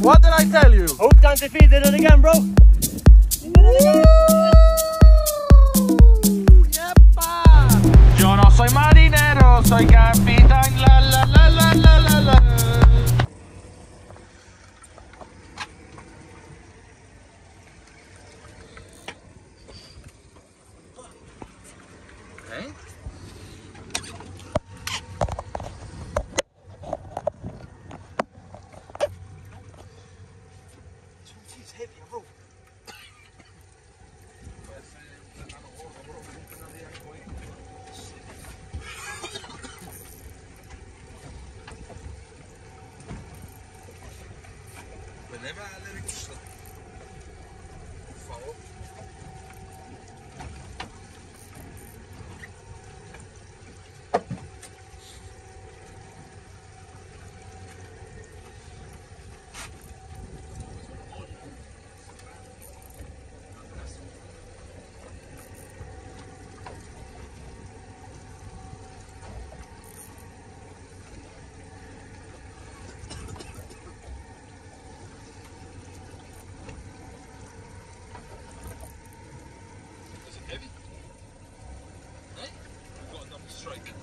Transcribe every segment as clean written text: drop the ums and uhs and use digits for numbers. What did I tell you? Hooked on TV, did it again, bro. Did it again. Yepa. Yo no soy marinero, soy capitán. La la la la la la la. Whenever I let it slip, follow. Strike.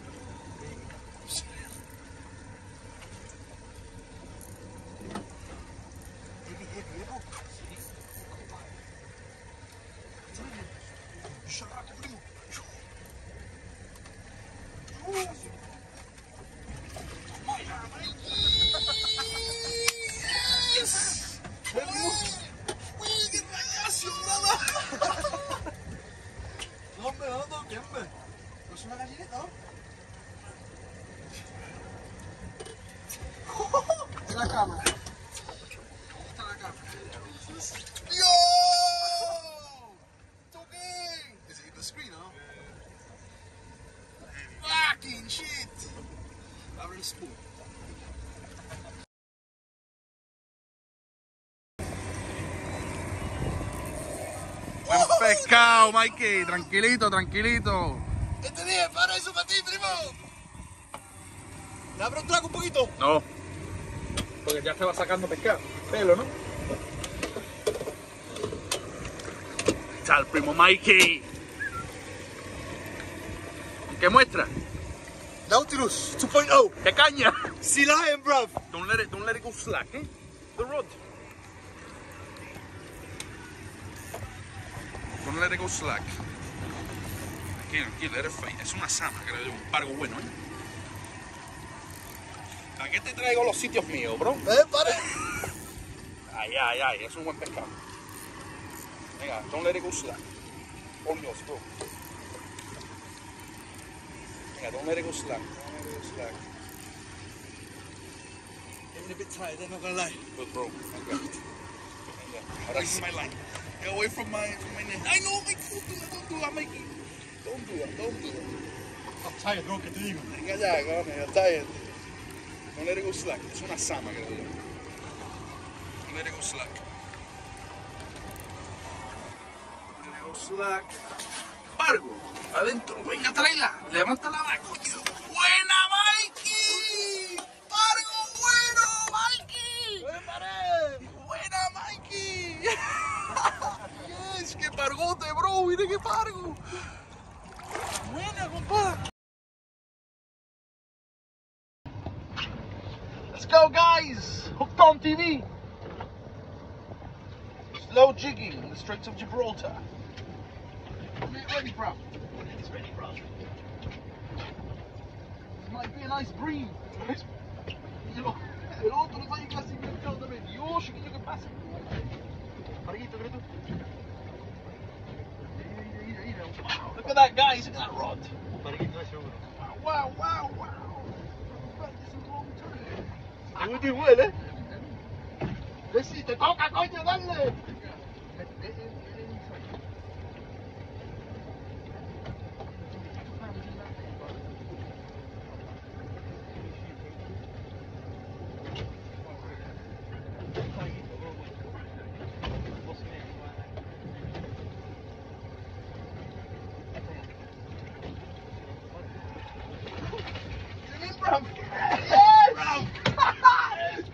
Buen pescado, Mikey, tranquilito, tranquilito. Este día es para eso, para ti, primo. ¿Le abro un trago un poquito? No, porque ya estaba sacando pescado, pelo, ¿no? Está el primo Mikey. ¿Qué muestra? Nautilus 2.0. ¡Qué caña! Sea lion, bruv! Don't let it go slack, eh? The rod. Don't let it go slack. Aquí, let it fight. Es una sama, creo yo. Un pargo bueno, ¿eh? ¿A qué te traigo los sitios míos, bro? ¡Pare! Ay, es un buen pescado. Venga, don't let it go slack. All yours, bro. Yeah, don't let it go slack. Don't let it go slack. Even a bit tired, I'm not gonna lie. But bro, I got it. I got it. My line. Get away from my neck. I know, Mikey. Don't do that, Mikey. Don't do that. I'm tired, bro. Get the I'm tired. Don't let it go slack. It's una sama, creo yo. Don't let it go slack. Don't let it go slack. Pargo. Adentro, venga, tráela, levanta la mano. ¡Buena, Mikey! ¡Pargo bueno, Mikey! ¡Buena, Mikey! ¡Yes! ¡Qué pargote, bro! ¡Mira qué pargo! ¡Buena, compadre! Let's go, guys! Hooked on TV! Slow jigging in the Straits of Gibraltar. Ready, bro. It's ready, bro. This might be a nice breeze. El otro está ahí casi enganchado también. Dios, chiquillo, ¿qué pasa? Parguito, grito. Wow, look at that, guys. Look at that rod. Wow. That's a long turn. You do well, eh? Let's see. Te toca, coño, dale. Yes, bro.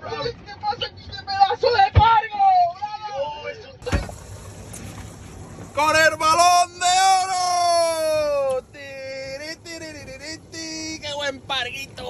¿Qué pasa aquí? ¿Qué pedazo parguito.